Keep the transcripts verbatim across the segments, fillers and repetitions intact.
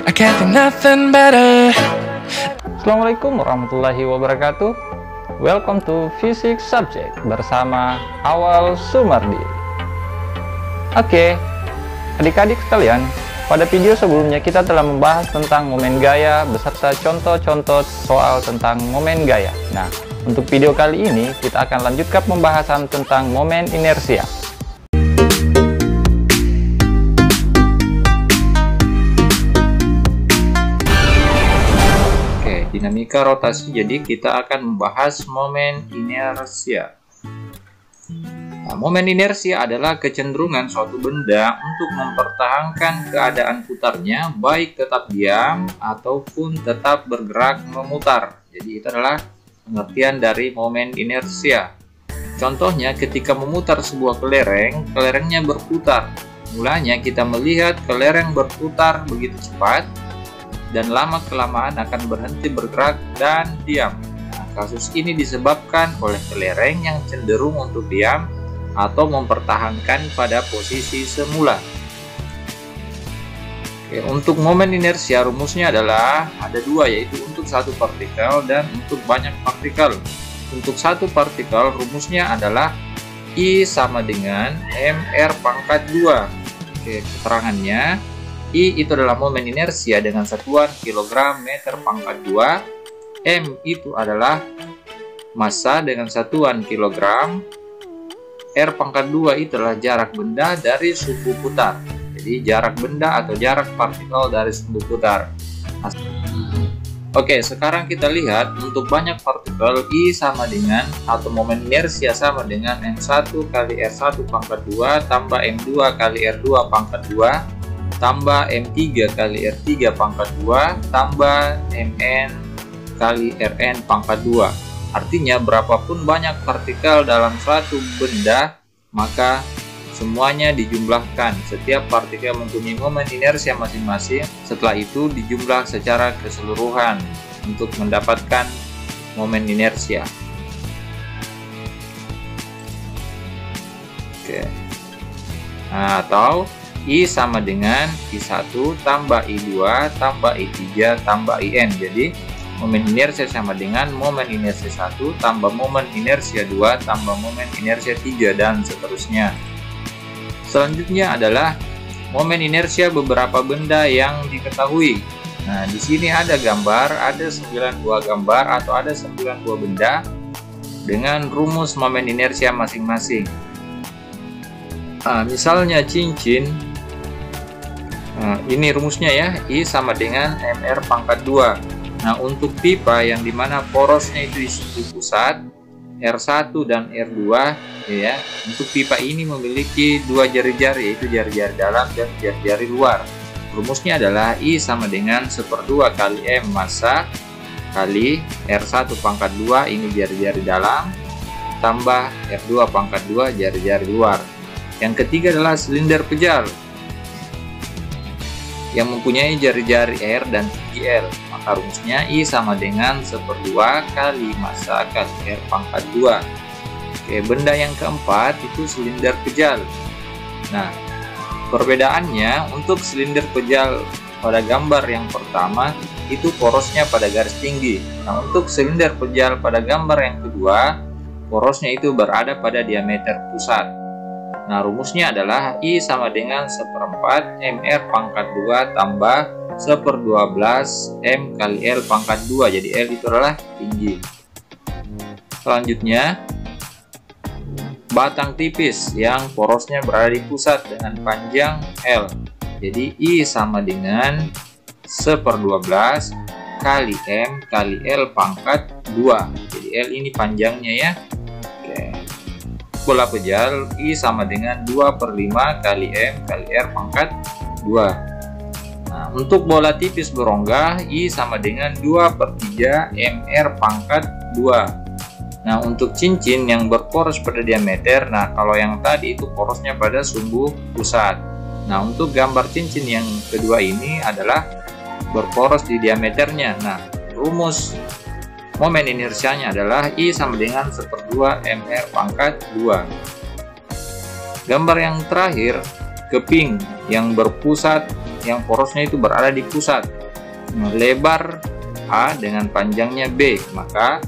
I can't think nothing better. Assalamualaikum warahmatullahi wabarakatuh. Welcome to Physics Subject bersama Awal Sumardi. Oke, adik-adik sekalian, pada video sebelumnya kita telah membahas tentang momen gaya beserta contoh-contoh soal tentang momen gaya. Nah, untuk video kali ini kita akan lanjutkan pembahasan tentang momen inersia. Dinamika rotasi, jadi kita akan membahas momen inersia. Nah, momen inersia adalah kecenderungan suatu benda untuk mempertahankan keadaan putarnya, baik tetap diam ataupun tetap bergerak memutar. Jadi itu adalah pengertian dari momen inersia. Contohnya ketika memutar sebuah kelereng, kelerengnya berputar. Mulanya kita melihat kelereng berputar begitu cepat, dan lama-kelamaan akan berhenti bergerak dan diam. Nah, kasus ini disebabkan oleh kelereng yang cenderung untuk diam atau mempertahankan pada posisi semula. Oke, untuk momen inersia rumusnya adalah ada dua, yaitu untuk satu partikel dan untuk banyak partikel. Untuk satu partikel rumusnya adalah I sama dengan M R pangkat dua. Oke, keterangannya I itu adalah momen inersia dengan satuan kilogram meter pangkat dua, M itu adalah massa dengan satuan kilogram, R pangkat dua itu adalah jarak benda dari sumbu putar. Jadi jarak benda atau jarak partikel dari sumbu putar. Oke, sekarang kita lihat untuk banyak partikel, I sama dengan atau momen inersia sama dengan M satu kali R satu pangkat dua tambah M dua kali R dua pangkat dua tambah M tiga kali R tiga pangkat dua tambah Mn kali Rn pangkat dua. Artinya berapapun banyak partikel dalam suatu benda, maka semuanya dijumlahkan. Setiap partikel mempunyai momen inersia masing-masing, setelah itu dijumlah secara keseluruhan untuk mendapatkan momen inersia. Oke. Nah, atau I sama dengan I satu tambah I dua tambah I tiga tambah I N. Jadi momen inersia sama dengan momen inersia satu tambah momen inersia dua tambah momen inersia tiga dan seterusnya. Selanjutnya adalah momen inersia beberapa benda yang diketahui. Nah, di sini ada gambar, ada sembilan buah gambar atau ada sembilan buah benda dengan rumus momen inersia masing-masing. Nah, misalnya cincin. Nah, ini rumusnya ya, I sama dengan M R pangkat dua. Nah, untuk pipa yang dimana porosnya itu di pusat R satu dan R dua ya, untuk pipa ini memiliki dua jari-jari, yaitu jari-jari dalam dan jari-jari luar. Rumusnya adalah I sama dengan satu per dua kali M massa kali R satu pangkat dua, ini jari-jari dalam, tambah R dua pangkat dua, jari-jari luar. Yang ketiga adalah silinder pejar yang mempunyai jari-jari R dan tinggi L. Maka rumusnya I sama dengan satu per dua kali massa kali R pangkat dua. Oke, benda yang keempat itu silinder pejal. Nah, perbedaannya untuk silinder pejal pada gambar yang pertama itu porosnya pada garis tinggi. Nah, untuk silinder pejal pada gambar yang kedua, porosnya itu berada pada diameter pusat. Nah, rumusnya adalah I sama dengan seperempat M R pangkat dua tambah satu per dua belas M kali L pangkat dua. Jadi L itu adalah tinggi. Selanjutnya, batang tipis yang porosnya berada di pusat dengan panjang L. Jadi I sama dengan satu per dua belas kali M kali L pangkat dua. Jadi L ini panjangnya ya. Bola pejal I sama dengan dua per lima kali M kali R pangkat dua. Nah, untuk bola tipis berongga I sama dengan dua per tiga M R pangkat dua. Nah, untuk cincin yang berporos pada diameter, nah kalau yang tadi itu porosnya pada sumbu pusat. Nah, untuk gambar cincin yang kedua ini adalah berporos di diameternya. Nah, rumus momen inersianya adalah I sama dengan satu per dua M R pangkat dua. Gambar yang terakhir, keping yang berpusat yang porosnya itu berada di pusat, lebar A dengan panjangnya B, maka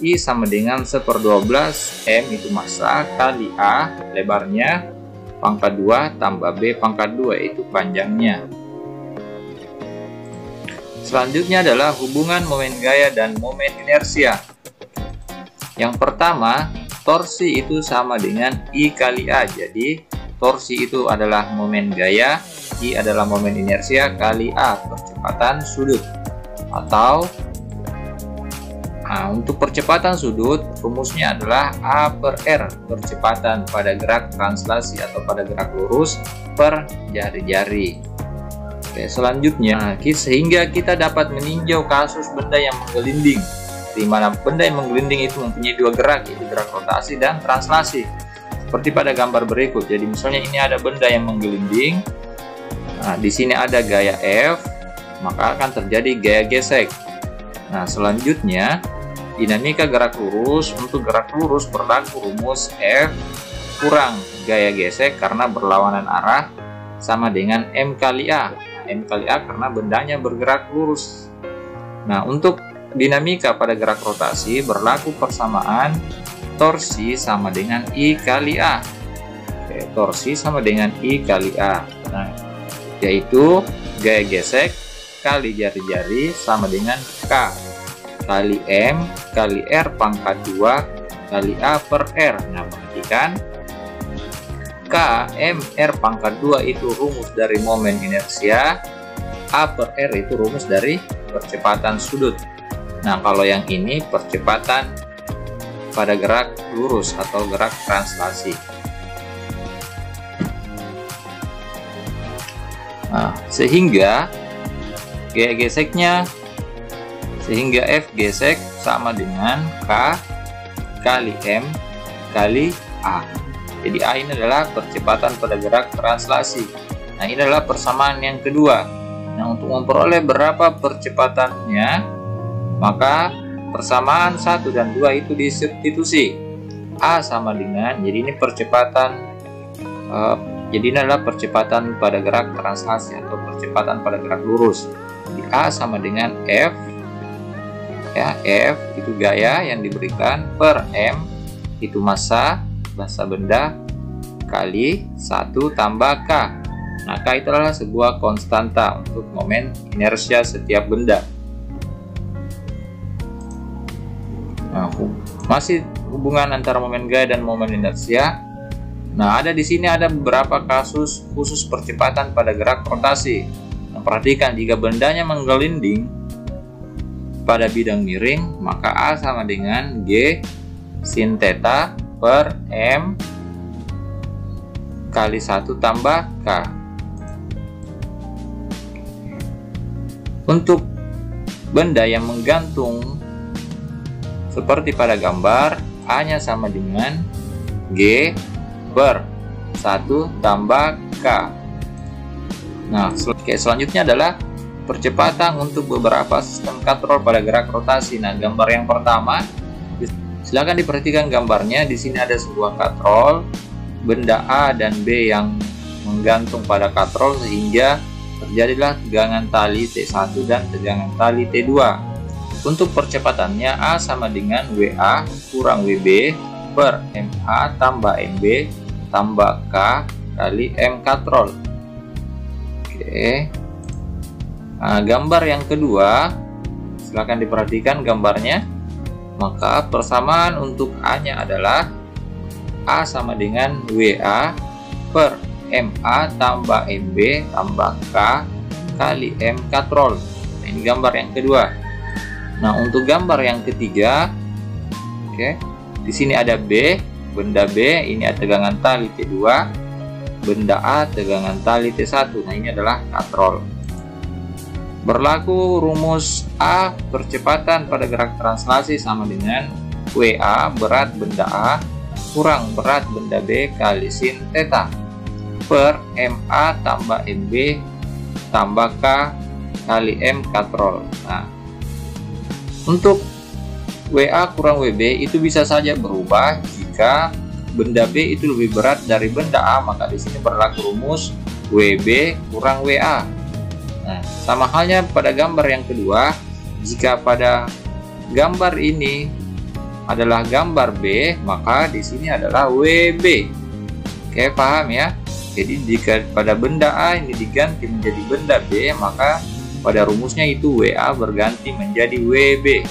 I sama dengan satu per dua belas M itu massa kali A lebarnya pangkat dua tambah B pangkat dua itu panjangnya. Selanjutnya adalah hubungan momen gaya dan momen inersia. Yang pertama, torsi itu sama dengan I kali A. Jadi, torsi itu adalah momen gaya, I adalah momen inersia kali A, percepatan sudut. Atau, nah, untuk percepatan sudut, rumusnya adalah A per R, percepatan pada gerak translasi atau pada gerak lurus per jari-jari. Oke, selanjutnya, sehingga kita dapat meninjau kasus benda yang menggelinding, di mana benda yang menggelinding itu mempunyai dua gerak, yaitu gerak rotasi dan translasi, seperti pada gambar berikut. Jadi misalnya ini ada benda yang menggelinding, nah, di sini ada gaya F, maka akan terjadi gaya gesek. Nah, selanjutnya dinamika gerak lurus, untuk gerak lurus berlaku rumus F kurang gaya gesek karena berlawanan arah sama dengan M kali A. M kali A karena bendanya bergerak lurus. Nah, untuk dinamika pada gerak rotasi berlaku persamaan, torsi sama dengan I kali A. Oke, torsi sama dengan I kali A. Nah, yaitu gaya gesek kali jari-jari sama dengan K kali M kali R pangkat dua kali A per R. Nah, perhatikan K, M, R pangkat dua itu rumus dari momen inersia, A per R itu rumus dari percepatan sudut. Nah, kalau yang ini percepatan pada gerak lurus atau gerak translasi. Nah, sehingga gaya geseknya, sehingga F gesek sama dengan K kali M kali A. Jadi A ini adalah percepatan pada gerak translasi. Nah, ini adalah persamaan yang kedua. Nah, untuk memperoleh berapa percepatannya, maka persamaan satu dan dua itu disubstitusi. A sama dengan, jadi ini percepatan eh, jadi ini adalah percepatan pada gerak translasi atau percepatan pada gerak lurus. Jadi A sama dengan F, ya, F itu gaya yang diberikan per M itu massa massa benda kali satu tambah K. Nah, K itu adalah sebuah konstanta untuk momen inersia setiap benda. Nah, masih hubungan antara momen gaya dan momen inersia. Nah, ada di sini ada beberapa kasus khusus percepatan pada gerak rotasi. Nah, perhatikan jika bendanya menggelinding pada bidang miring, maka A sama dengan G sin theta per M kali satu tambah K. Untuk benda yang menggantung seperti pada gambar, A nya sama dengan G per satu tambah K. Nah, sel oke, selanjutnya adalah percepatan untuk beberapa sistem katrol pada gerak rotasi. Nah, gambar yang pertama, silahkan diperhatikan gambarnya. Di sini ada sebuah katrol, benda A dan B yang menggantung pada katrol sehingga terjadilah tegangan tali T satu dan tegangan tali T dua. Untuk percepatannya, A sama dengan W A kurang W B per M A tambah M B tambah K kali M katrol. Oke. Nah, gambar yang kedua, silahkan diperhatikan gambarnya. Maka persamaan untuk A nya adalah A sama dengan W A per M A tambah M B tambah K kali M katrol. Ini gambar yang kedua. Nah, untuk gambar yang ketiga, oke, okay, di sini ada B, benda B, ini ada tegangan tali T dua, benda A tegangan tali T satu. Nah, ini adalah katrol. Berlaku rumus A percepatan pada gerak translasi sama dengan W A berat benda A kurang berat benda B kali sin theta per M A tambah M B tambah K kali M katrol. Nah, untuk W A kurang W B itu bisa saja berubah jika benda B itu lebih berat dari benda A, maka di sini berlaku rumus W B kurang W A Nah, sama halnya pada gambar yang kedua, jika pada gambar ini adalah gambar B, maka di sini adalah W B. Oke, paham ya? Jadi jika pada benda A ini diganti menjadi benda B, maka pada rumusnya itu W A berganti menjadi W B.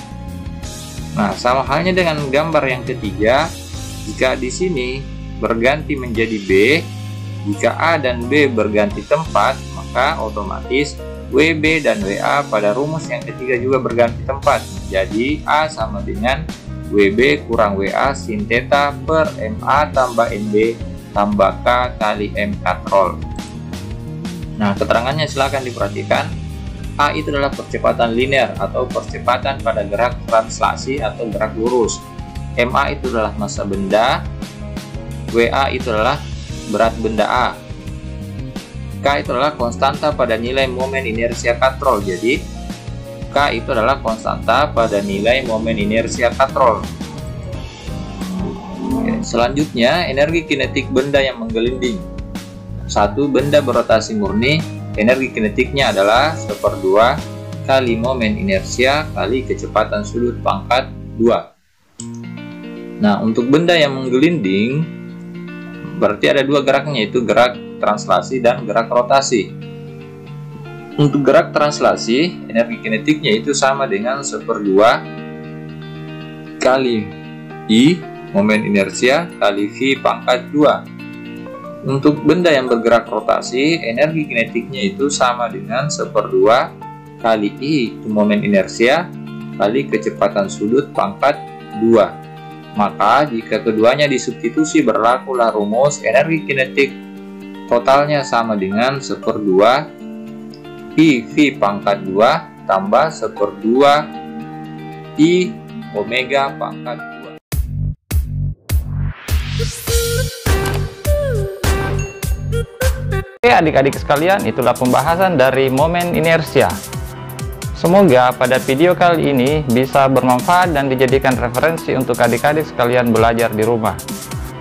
Nah, sama halnya dengan gambar yang ketiga, jika di sini berganti menjadi B, jika A dan B berganti tempat, maka otomatis W B dan W A pada rumus yang ketiga juga berganti tempat menjadi A sama dengan W B kurang W A sin theta per M A tambah N B tambah K kali M katrol. Nah, keterangannya silahkan diperhatikan. A itu adalah percepatan linear atau percepatan pada gerak translasi atau gerak lurus. M A itu adalah massa benda, W A itu adalah berat benda A, K itu adalah konstanta pada nilai momen inersia katrol. Jadi K itu adalah konstanta pada nilai momen inersia katrol. Oke, selanjutnya energi kinetik benda yang menggelinding. Satu, benda berotasi murni, energi kinetiknya adalah seperdua kali momen inersia kali kecepatan sudut pangkat dua. Nah, untuk benda yang menggelinding berarti ada dua geraknya, yaitu gerak translasi dan gerak rotasi. Untuk gerak translasi, energi kinetiknya itu sama dengan seperdua kali I momen inersia kali V pangkat dua. Untuk benda yang bergerak rotasi, energi kinetiknya itu sama dengan seperdua kali I momen inersia kali kecepatan sudut pangkat dua. Maka jika keduanya disubstitusi berlakulah rumus energi kinetik totalnya sama dengan seperdua I V pangkat dua tambah seperdua I omega pangkat dua. Oke adik-adik sekalian, itulah pembahasan dari momen inersia. Semoga pada video kali ini bisa bermanfaat dan dijadikan referensi untuk adik-adik sekalian belajar di rumah.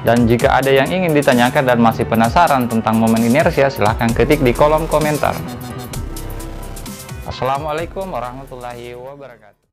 Dan jika ada yang ingin ditanyakan dan masih penasaran tentang momen inersia, silahkan ketik di kolom komentar. Assalamualaikum warahmatullahi wabarakatuh.